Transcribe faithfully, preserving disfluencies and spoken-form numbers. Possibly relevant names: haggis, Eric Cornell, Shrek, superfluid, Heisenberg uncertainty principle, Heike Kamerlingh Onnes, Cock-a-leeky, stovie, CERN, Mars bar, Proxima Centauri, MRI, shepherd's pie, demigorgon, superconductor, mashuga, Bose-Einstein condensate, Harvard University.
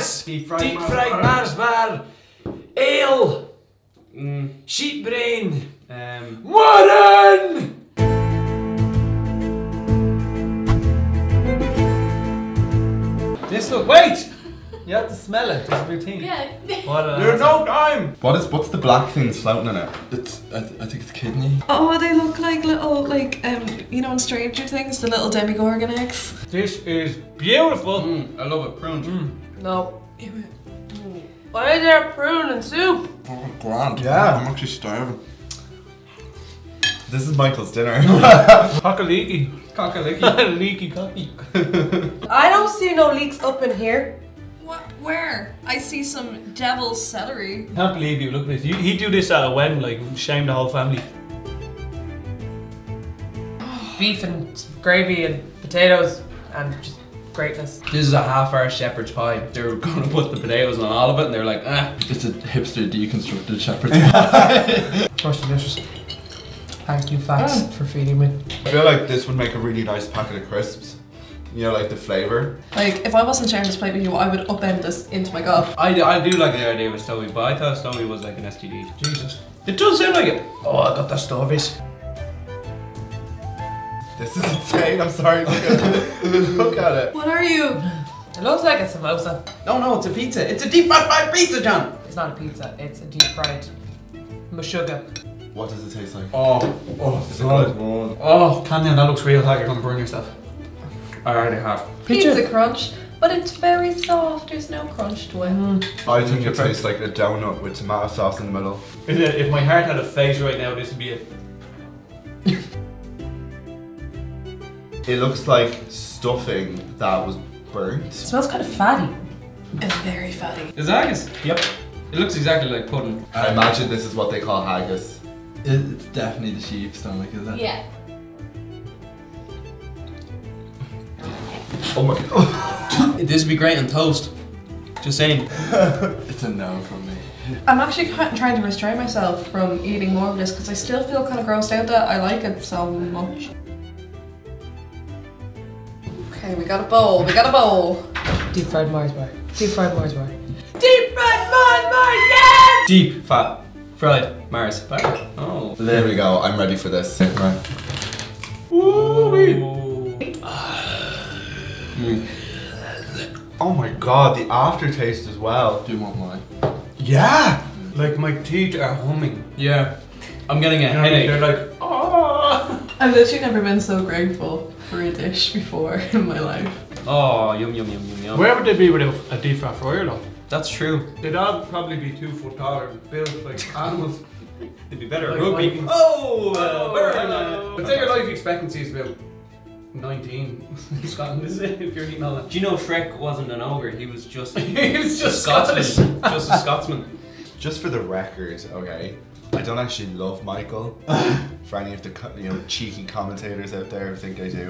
haggis, deep fried, deep fried Mars bar, ale, mm. sheep brain, um. Warren! This look, wait! You have to smell it, it's routine. Yeah. There's no time! What is, what's the black thing floating in it? It's, I, I think it's kidney. Oh, they look like little, like, um, you know in Stranger Things, the little demigorgon eggs. This is beautiful! Mm, I love it, pruned. Mm. No. Ew. Why is there prune and soup? Oh, grand. Yeah. I'm actually starving. This is Michael's dinner. Cock-a-leeky. Cock-a-leeky. Leaky cocky. I don't see no leaks up in here. What? Where? I see some devil's celery. I can't believe you. Look at this. You, he do this at a wedding, like, shame the whole family. Beef and gravy and potatoes and just greatness. This is a half-hour shepherd's pie. They were going to put the potatoes on all of it and they were like, ah. It's a hipster deconstructed shepherd's pie. That's delicious. Thank you, Fats, oh. for feeding me. I feel like this would make a really nice packet of crisps. You know, like the flavour. Like, if I wasn't sharing this plate with you, I would upend this into my gob. I do, I do like the idea with stovie, but I thought stovie was like an S T D. Jesus. It does sound like it. Oh, I got the stovies. This is insane, I'm sorry. Look at it. What are you? It looks like a samosa. No, no, it's a pizza. It's a deep fried pizza, John. It's not a pizza, it's a deep fried mashuga. What does it taste like? Oh, oh, it's solid. Good. Oh, Canyon, that looks real hot. You're gonna burn yourself. I already have. Pizza, Pizza crunch, but it's very soft. There's no crunch to it. Mm. I think it tastes like a donut with tomato sauce in the middle. If my heart had a face right now, this would be it. It looks like stuffing that was burnt. It smells kind of fatty. It's very fatty. Is that haggis? Yep. It looks exactly like pudding. I imagine this is what they call haggis. It's definitely the sheep's stomach, isn't it? Yeah. Oh my god. This would be great on toast. Just saying. It's a no from me. I'm actually trying to restrain myself from eating more of this because I still feel kind of grossed out that I like it so much. Okay, we got a bowl. We got a bowl. Deep fried Mars bar. Deep fried Mars bar. Deep fried Mars bar, yeah! Deep fat fried Mars bar. Oh. There we go. I'm ready for this. Right. Ooh-wee. Mm. Oh my god, the aftertaste as well. Do you want mine? Yeah! Like my teeth are humming. Yeah. I'm getting a you know, headache. They're like, oh. I've literally never been so grateful for a dish before in my life. Oh, yum yum yum yum yum. Where would they be without a deep fat fryer though? That's true. They'd all probably be two foot taller, built like animals. They'd be better like rugby. Oh! oh, oh I'd say your life expectancy is about nineteen in Scotland, is it? If you're emailing. Do you know Shrek wasn't an ogre? He was just he was just Scotsman, just a Scotsman. Just for the record, okay, I don't actually love Michael. For any of the you know cheeky commentators out there who think I do,